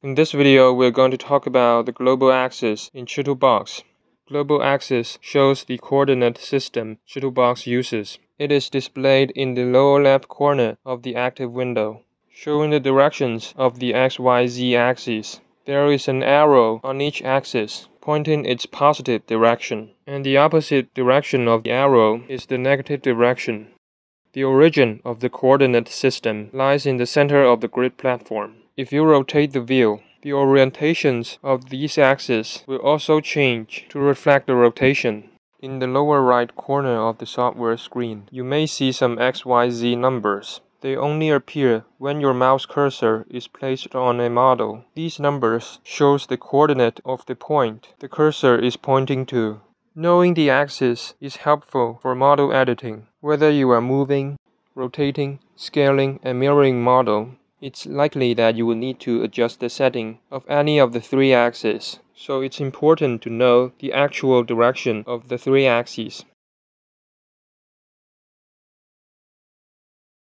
In this video, we're going to talk about the global axis in CHITUBOX. Global axis shows the coordinate system CHITUBOX uses. It is displayed in the lower left corner of the active window, showing the directions of the XYZ axis. There is an arrow on each axis, pointing its positive direction, and the opposite direction of the arrow is the negative direction. The origin of the coordinate system lies in the center of the grid platform. If you rotate the wheel, the orientations of these axes will also change to reflect the rotation. In the lower right corner of the software screen, you may see some XYZ numbers. They only appear when your mouse cursor is placed on a model. These numbers show the coordinate of the point the cursor is pointing to. Knowing the axis is helpful for model editing. Whether you are moving, rotating, scaling, and mirroring model, it's likely that you will need to adjust the setting of any of the three axes. So it's important to know the actual direction of the three axes.